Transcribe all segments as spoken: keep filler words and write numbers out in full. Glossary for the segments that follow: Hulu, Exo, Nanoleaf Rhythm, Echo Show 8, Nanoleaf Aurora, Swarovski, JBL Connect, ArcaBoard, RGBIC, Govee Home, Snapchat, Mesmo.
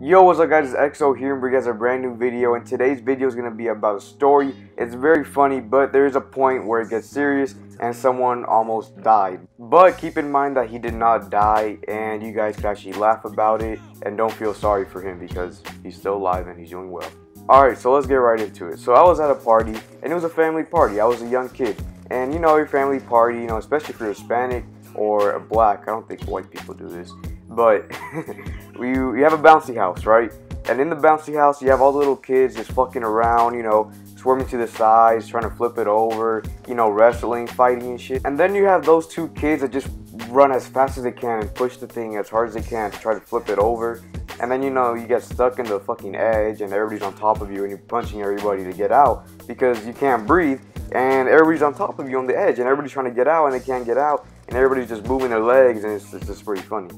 Yo, what's up guys, it's Exo here and bring you guys a brand new video, and today's video is going to be about a story. It's very funny, but there is a point where it gets serious and someone almost died. But keep in mind that he did not die and you guys can actually laugh about it and don't feel sorry for him because he's still alive and he's doing well. Alright, so let's get right into it. So I was at a party and it was a family party. I was a young kid, and you know, your family party, you know, especially if you're Hispanic or a black, I don't think white people do this, but we you have a bouncy house, right? And in the bouncy house you have all the little kids just fucking around, you know, swerving to the sides, trying to flip it over, you know, wrestling, fighting and shit. And then you have those two kids that just run as fast as they can and push the thing as hard as they can to try to flip it over. And then, you know, you get stuck in the fucking edge and everybody's on top of you and you're punching everybody to get out because you can't breathe, and everybody's on top of you on the edge and everybody's trying to get out and they can't get out, and everybody's just moving their legs, and it's, it's just pretty funny.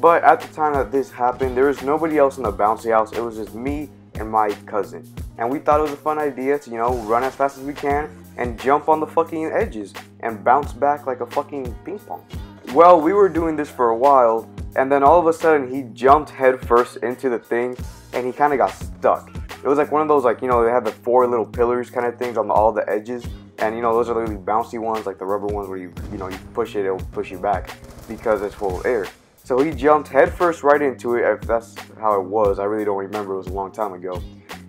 But at the time that this happened, there was nobody else in the bouncy house. It was just me and my cousin. And we thought it was a fun idea to, you know, run as fast as we can and jump on the fucking edges and bounce back like a fucking ping pong. Well, we were doing this for a while, and then all of a sudden he jumped head first into the thing and he kind of got stuck. It was like one of those, like, you know, they have the four little pillars kind of things on all the edges. And, you know, those are the really bouncy ones, like the rubber ones where you, you know, you push it, it'll push you back because it's full of air. So he jumped headfirst right into it, if that's how it was. I really don't remember, it was a long time ago.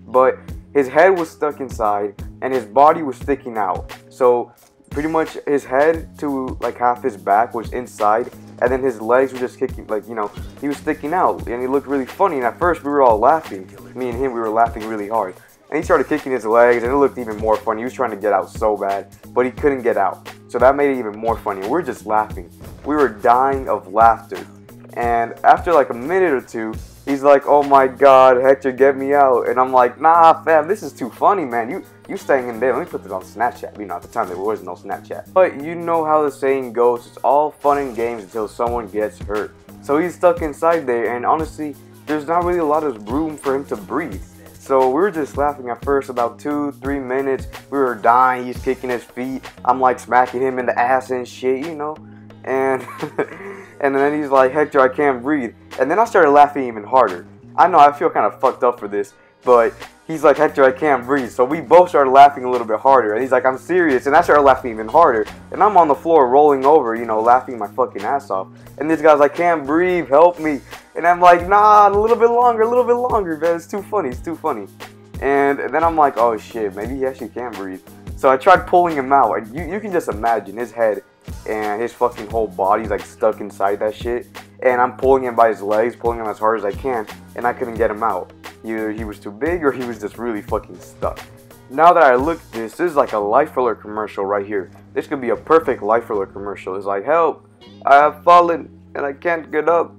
But his head was stuck inside and his body was sticking out. So pretty much his head to like half his back was inside, and then his legs were just kicking, like, you know, he was sticking out. And he looked really funny, and at first we were all laughing. Me and him, we were laughing really hard. And he started kicking his legs and it looked even more funny. He was trying to get out so bad, but he couldn't get out. So that made it even more funny. We were just laughing. We were dying of laughter. And after like a minute or two, he's like, "Oh my God, Hector, get me out!" And I'm like, "Nah, fam, this is too funny, man. You you staying in there? Let me put this on Snapchat." You know, at the time there was no Snapchat. But you know how the saying goes: it's all fun and games until someone gets hurt. So he's stuck inside there, and honestly, there's not really a lot of room for him to breathe. So we were just laughing at first, about two, three minutes. We were dying. He's kicking his feet. I'm like smacking him in the ass and shit, you know, and. And then he's like, "Hector, I can't breathe." And then I started laughing even harder. I know I feel kind of fucked up for this, but he's like, "Hector, I can't breathe." So we both started laughing a little bit harder. And he's like, "I'm serious." And I started laughing even harder. And I'm on the floor rolling over, you know, laughing my fucking ass off. And this guy's like, "Can't breathe, help me." And I'm like, "Nah, a little bit longer, a little bit longer, man. It's too funny, it's too funny." And then I'm like, "Oh shit, maybe he actually can breathe." So I tried pulling him out. And you, you can just imagine his head and his fucking whole body's like stuck inside that shit, and I'm pulling him by his legs, pulling him as hard as I can, and I couldn't get him out. Either he was too big or he was just really fucking stuck. Now that I look at this, this is like a Life Alert commercial right here. This could be a perfect Life Alert commercial. It's like, "Help, I have fallen and I can't get up."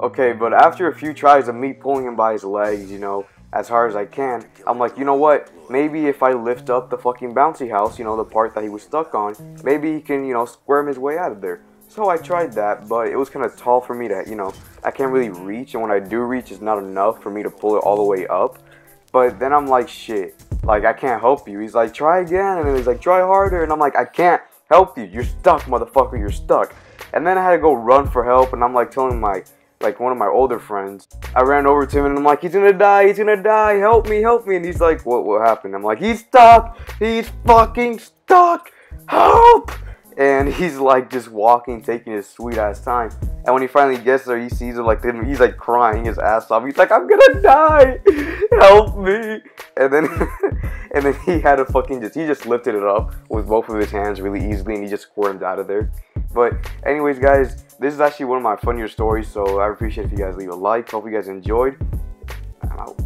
Okay, but after a few tries of me pulling him by his legs, you know, as hard as I can, I'm like, you know what, maybe if I lift up the fucking bouncy house, you know, the part that he was stuck on, maybe he can, you know, squirm his way out of there. So I tried that, but it was kind of tall for me to, you know, I can't really reach, and when I do reach, it's not enough for me to pull it all the way up. But then I'm like, shit, like, I can't help you. He's like, "Try again," and he's like, "Try harder," and I'm like, "I can't help you. You're stuck, motherfucker, you're stuck." And then I had to go run for help, and I'm like telling my like one of my older friends. I ran over to him and I'm like, "He's gonna die, he's gonna die, help me, help me." And he's like, what, what happened? I'm like, "He's stuck, he's fucking stuck, help." And he's like just walking, taking his sweet ass time. And when he finally gets there, he sees him like, he's like crying his ass off. He's like, "I'm gonna die, help me." And then, and then he had a fucking, just, he just lifted it up with both of his hands really easily and he just squirmed out of there. But anyways, guys, this is actually one of my funnier stories, so I appreciate if you guys leave a like. Hope you guys enjoyed. I'm out.